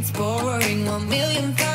It's boring, 1 million.